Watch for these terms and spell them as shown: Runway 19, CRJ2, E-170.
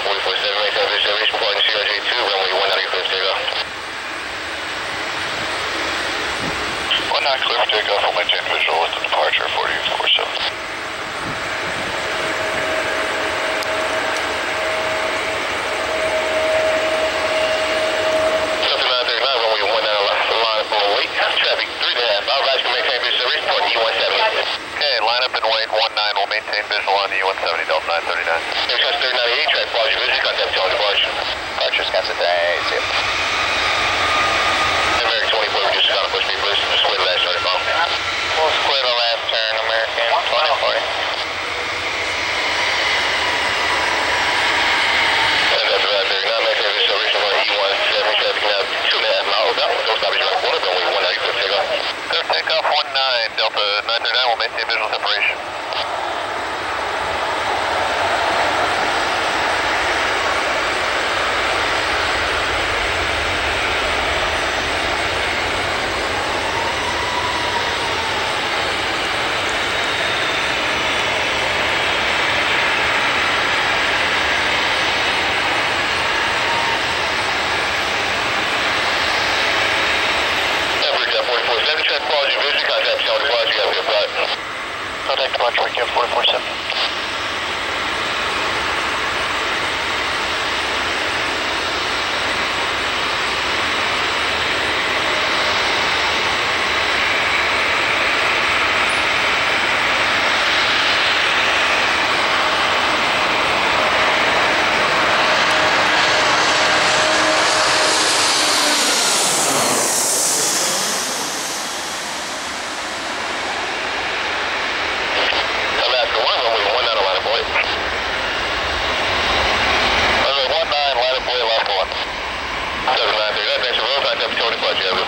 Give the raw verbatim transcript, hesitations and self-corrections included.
forty-four seven, make that observation plug in C R J two, runway one nine zero clear for takeoff. one nine clear for takeoff, I'll maintain visual with the departure of forty-four seven. Maintain visual on the E one seventy Delta nine thirty-nine. Airspace three ninety-eight, track barge, vision contact, Charlie barge. Departure, Wisconsin, see you. American twenty-four, reduce the counter, push me, please. Just square the last turn, bomb. We'll square the last turn, American twenty-four. Contact about thirty-nine, maintain visual, original on E one seventy, traffic now two and a half miles out. Don't stop at your quarter, but we one ninety, clear takeoff. Clear takeoff, one nine, Delta nine thirty-nine, we'll maintain visual separation. Contact departure, we have four four seven. seven nine three, that's a road, I have a